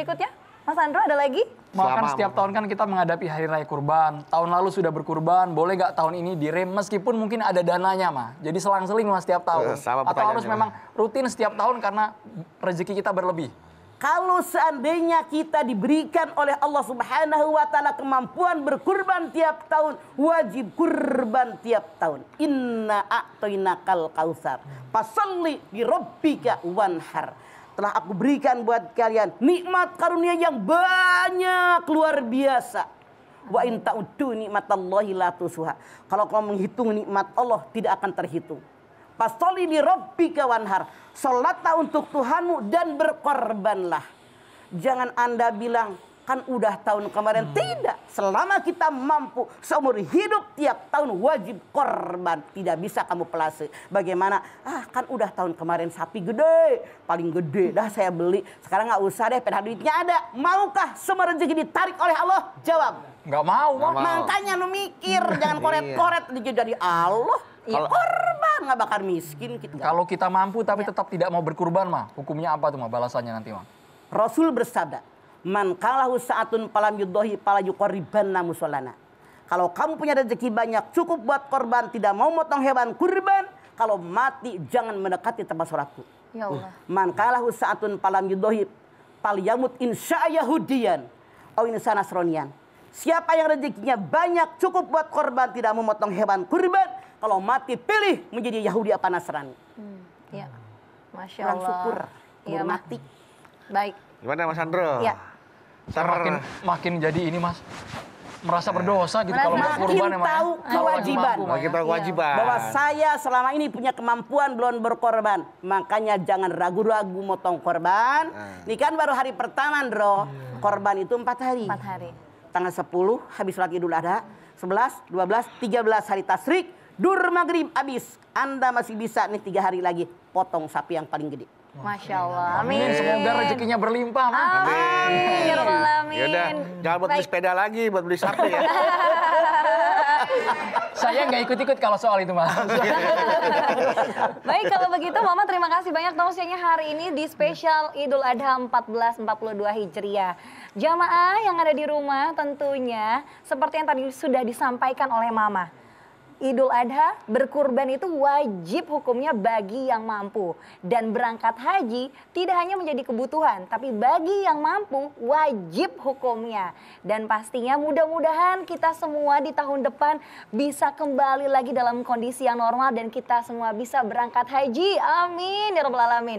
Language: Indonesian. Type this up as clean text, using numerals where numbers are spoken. berikutnya? Mas Andro ada lagi? Makan setiap tahun kan kita menghadapi Hari Raya Kurban. Tahun lalu sudah berkurban, boleh nggak tahun ini direm meskipun mungkin ada dananya, Ma? Jadi selang-seling, Mas, setiap tahun. Atau harus memang rutin setiap tahun karena rezeki kita berlebih? Kalau seandainya kita diberikan oleh Allah Subhanahu wa Ta'ala kemampuan berkurban tiap tahun, wajib kurban tiap tahun. Inna a'tainakal kautsar, fasalli lirabbika wanhar. Telah aku berikan buat kalian nikmat karunia yang banyak luar biasa. Wa in ta'uddu nikmatallahi la tusuha. Kalau kau menghitung nikmat Allah tidak akan terhitung. Fasholli lirabbika wanhar. Salatlah untuk Tuhanmu dan berkorbanlah. Jangan Anda bilang, kan udah tahun kemarin. Tidak. Selama kita mampu seumur hidup tiap tahun wajib korban. Tidak bisa kamu pelase. Bagaimana? Ah, kan udah tahun kemarin sapi gede. Paling gede dah saya beli. Sekarang nggak usah deh, padahal duitnya ada. Maukah semua rezeki ditarik oleh Allah? Jawab. Nggak mau. Makanya lu mikir. Jangan koret-koret. Jadi Allah. Kalau korban nggak bakal miskin gitu. Kalau kita mampu tapi tetap tidak mau berkurban, Ma, hukumnya apa tuh, Ma, balasannya nanti, Ma? Rasul bersabda, man kalahu saatun palam yudhohi palayukoribanna musolana. Kalau kamu punya rezeki banyak, cukup buat korban, tidak mau motong hewan kurban. Kalau mati jangan mendekati tempat sholatku. Ya Allah. Man kalahu saatun palam yudhohi palyamut insya'ayahudian au insanasronian. Siapa yang rezekinya banyak cukup buat korban, tidak memotong hewan kurban, kalau mati pilih menjadi Yahudi apa Nasrani. Ya, Masya Allah. Kurang syukur, ya, mati. Baik. Gimana Mas Andro? Ya. Makin jadi ini, Mas, merasa berdosa gitu kalau mau kurban. Makin tahu kewajiban. Makin tahu kewajiban. Bahwa saya selama ini punya kemampuan belum berkorban. Makanya jangan ragu-ragu motong korban. Ini kan baru hari pertama, Andro. Korban itu 4 hari. 4 hari. Tanggal 10 habis sholat Idul Adha, 11, 12, 13 hari tasrik, dur maghrib habis. Anda masih bisa nih 3 hari lagi potong sapi yang paling gede. Masya Allah. Amin. Semoga rezekinya berlimpah. Amin. Ya udah, jangan buat beli sepeda lagi, buat beli sapi ya. Saya nggak ikut-ikut kalau soal itu, Mas. Baik, kalau begitu Mama terima kasih banyak tausiahnya hari ini di spesial Idul Adha 1442 Hijriah. Jamaah yang ada di rumah tentunya seperti yang tadi sudah disampaikan oleh Mama. Idul Adha berkurban itu wajib hukumnya bagi yang mampu. Dan berangkat haji tidak hanya menjadi kebutuhan, tapi bagi yang mampu wajib hukumnya. Dan pastinya mudah-mudahan kita semua di tahun depan bisa kembali lagi dalam kondisi yang normal dan kita semua bisa berangkat haji. Amin ya rabbal alamin.